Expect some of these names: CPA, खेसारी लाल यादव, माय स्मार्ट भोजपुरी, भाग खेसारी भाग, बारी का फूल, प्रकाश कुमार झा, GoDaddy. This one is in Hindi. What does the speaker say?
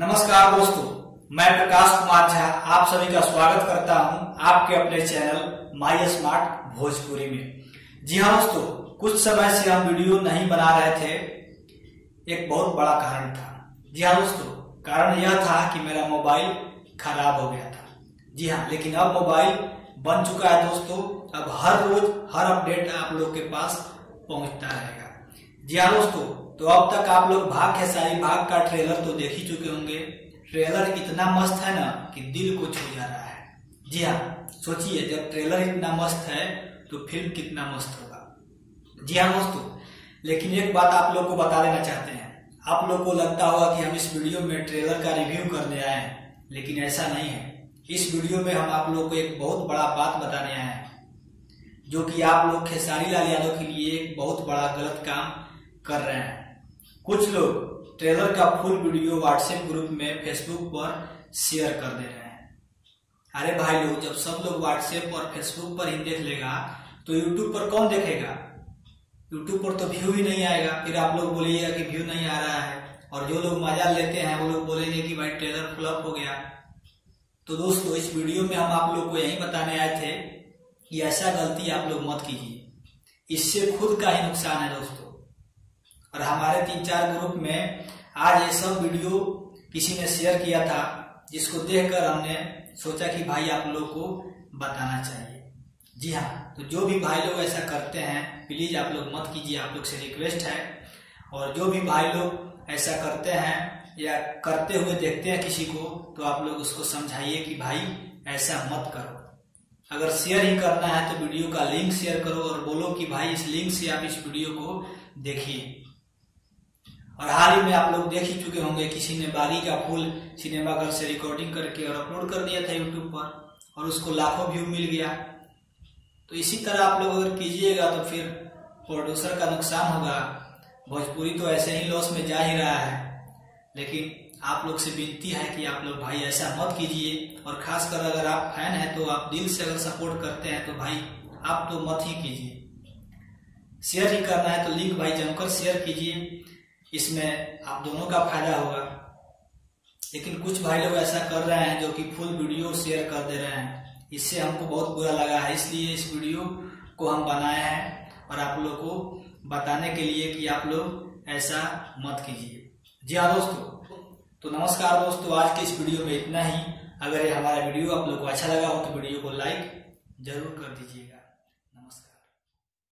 नमस्कार दोस्तों, मैं प्रकाश कुमार झा आप सभी का स्वागत करता हूं आपके अपने चैनल माय स्मार्ट भोजपुरी में। जी हां दोस्तों, कुछ समय से हम वीडियो नहीं बना रहे थे। एक बहुत बड़ा कारण था। जी हां दोस्तों, कारण यह था कि मेरा मोबाइल खराब हो गया था। जी हां, लेकिन अब मोबाइल बन चुका है दोस्तों। अब हर रोज हर अपडेट आप लोग के पास पहुंचता रहेगा। जी हाँ दोस्तों, तो अब तक आप लोग भाग खेसारी भाग का ट्रेलर तो देख ही चुके होंगे। ट्रेलर इतना मस्त है ना कि दिल को छू जा रहा है। जी हाँ, सोचिए जब ट्रेलर इतना मस्त है तो फिल्म कितना मस्त होगा। जी हाँ दोस्तों, लेकिन एक बात आप लोग को बता देना चाहते हैं। आप लोग को लगता होगा कि हम इस वीडियो में ट्रेलर का रिव्यू करने आए हैं, लेकिन ऐसा नहीं है। इस वीडियो में हम आप लोग को एक बहुत बड़ा बात बताने आए हैं, जो कि आप लोग खेसारी लाल यादव के लिए एक बहुत बड़ा गलत काम कर रहे हैं। कुछ लोग ट्रेलर का फुल वीडियो व्हाट्सएप ग्रुप में, फेसबुक पर शेयर कर दे रहे हैं। अरे भाई लोग, जब सब लोग व्हाट्सएप और फेसबुक पर ही देख लेगा तो यूट्यूब पर कौन देखेगा? यूट्यूब पर तो व्यू ही नहीं आएगा। फिर आप लोग बोलिएगा कि व्यू नहीं आ रहा है, और जो लोग मजा लेते हैं वो लोग बोलेंगे कि भाई ट्रेलर फ्लॉप हो गया। तो दोस्तों, इस वीडियो में हम आप लोग को यही बताने आए थे कि ऐसा गलती आप लोग मत कीजिए। इससे खुद का ही नुकसान है दोस्तों। और हमारे 3-4 ग्रुप में आज ये सब वीडियो किसी ने शेयर किया था, जिसको देखकर हमने सोचा कि भाई आप लोग को बताना चाहिए। जी हाँ, तो जो भी भाई लोग ऐसा करते हैं प्लीज आप लोग मत कीजिए, आप लोग से रिक्वेस्ट है। और जो भी भाई लोग ऐसा करते हैं या करते हुए देखते हैं किसी को, तो आप लोग उसको समझाइए कि भाई ऐसा मत करो। अगर शेयर ही करना है तो वीडियो का लिंक शेयर करो और बोलो कि भाई इस लिंक से आप इस वीडियो को देखिए। और हाल ही में आप लोग देख ही चुके होंगे, किसी ने बारी का फूल सिनेमाघर से रिकॉर्डिंग करके और अपलोड कर दिया था यूट्यूब पर, और उसको लाखों व्यू मिल गया। तो इसी तरह आप लोग अगर कीजिएगा तो फिर प्रोड्यूसर का नुकसान होगा। भोजपुरी तो ऐसे ही लॉस में जा ही रहा है। लेकिन आप लोग से विनती है कि आप लोग भाई ऐसा मत कीजिए। और खासकर अगर आप फैन हैं तो आप दिल से अगर सपोर्ट करते हैं तो भाई आप तो मत ही कीजिए। शेयर ही करना है तो लिंक भाई जमकर शेयर कीजिए, इसमें आप दोनों का फायदा होगा। लेकिन कुछ भाई लोग ऐसा कर रहे हैं जो कि फुल वीडियो शेयर कर दे रहे हैं। इससे हमको बहुत बुरा लगा है, इसलिए इस वीडियो को हम बनाए हैं और आप लोग को बताने के लिए कि आप लोग ऐसा मत कीजिए। जी हाँ दोस्तों, तो नमस्कार दोस्तों, आज के इस वीडियो में इतना ही। अगर हमारा वीडियो आप लोग को अच्छा लगा हो तो वीडियो को लाइक जरूर कर दीजिएगा।